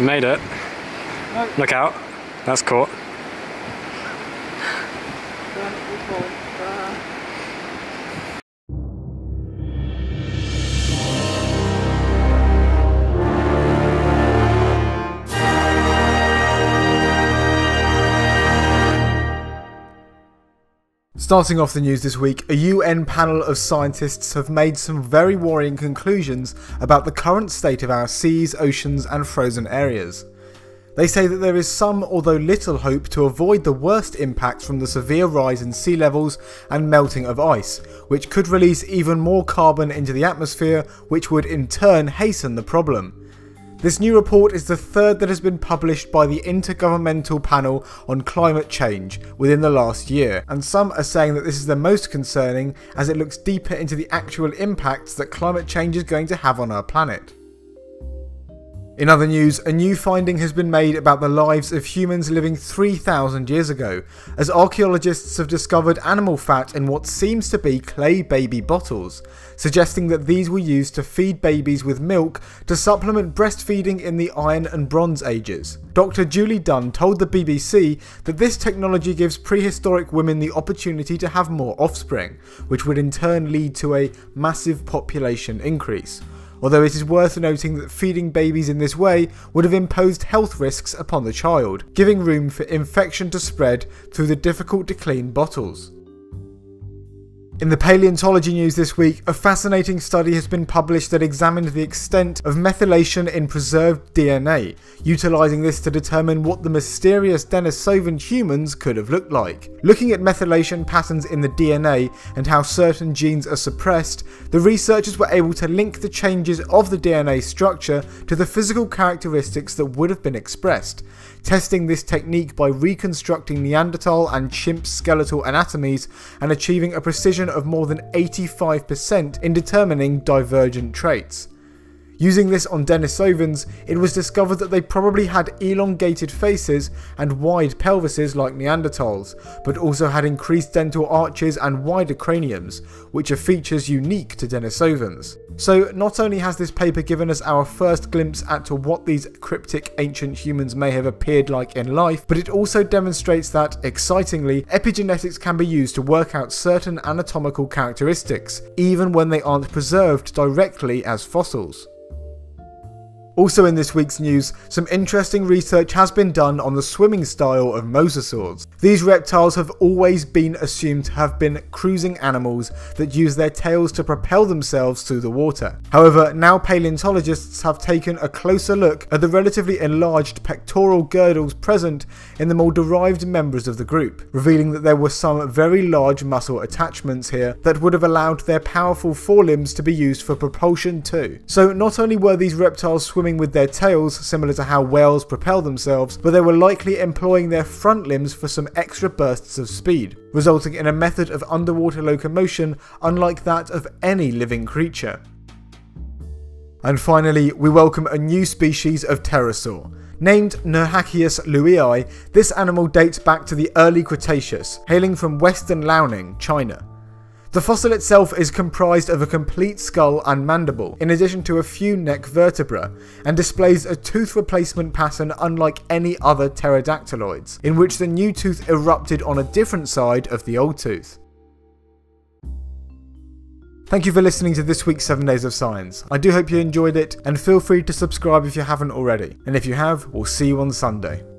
Made it. Nope. Look out. That's caught. Starting off the news this week, a UN panel of scientists have made some very worrying conclusions about the current state of our seas, oceans and frozen areas. They say that there is some, although little, hope to avoid the worst impacts from the severe rise in sea levels and melting of ice, which could release even more carbon into the atmosphere, which would in turn hasten the problem. This new report is the third that has been published by the Intergovernmental Panel on Climate Change within the last year, and some are saying that this is the most concerning as it looks deeper into the actual impacts that climate change is going to have on our planet. In other news, a new finding has been made about the lives of humans living 3,000 years ago, as archaeologists have discovered animal fat in what seems to be clay baby bottles, suggesting that these were used to feed babies with milk to supplement breastfeeding in the Iron and Bronze Ages. Dr. Julie Dunn told the BBC that this technology gives prehistoric women the opportunity to have more offspring, which would in turn lead to a massive population increase. Although it is worth noting that feeding babies in this way would have imposed health risks upon the child, giving room for infection to spread through the difficult to clean bottles. In the paleontology news this week, a fascinating study has been published that examined the extent of methylation in preserved DNA, utilising this to determine what the mysterious Denisovan humans could have looked like. Looking at methylation patterns in the DNA and how certain genes are suppressed, the researchers were able to link the changes of the DNA structure to the physical characteristics that would have been expressed, testing this technique by reconstructing Neanderthal and chimp skeletal anatomies and achieving a precision of more than 85% in determining divergent traits. Using this on Denisovans, it was discovered that they probably had elongated faces and wide pelvises like Neanderthals, but also had increased dental arches and wider craniums, which are features unique to Denisovans. So not only has this paper given us our first glimpse at what these cryptic ancient humans may have appeared like in life, but it also demonstrates that, excitingly, epigenetics can be used to work out certain anatomical characteristics, even when they aren't preserved directly as fossils. Also in this week's news, some interesting research has been done on the swimming style of mosasaurs. These reptiles have always been assumed to have been cruising animals that use their tails to propel themselves through the water. However, now paleontologists have taken a closer look at the relatively enlarged pectoral girdles present in the more derived members of the group, revealing that there were some very large muscle attachments here that would have allowed their powerful forelimbs to be used for propulsion too. So not only were these reptiles swimming with their tails, similar to how whales propel themselves, but they were likely employing their front limbs for some extra bursts of speed, resulting in a method of underwater locomotion unlike that of any living creature. And finally, we welcome a new species of pterosaur. Named Neohakkius luiei, this animal dates back to the early Cretaceous, hailing from western Liaoning, China. The fossil itself is comprised of a complete skull and mandible, in addition to a few neck vertebrae, and displays a tooth replacement pattern unlike any other pterodactyloids, in which the new tooth erupted on a different side of the old tooth. Thank you for listening to this week's 7 Days of Science. I do hope you enjoyed it, and feel free to subscribe if you haven't already. And if you have, we'll see you on Sunday.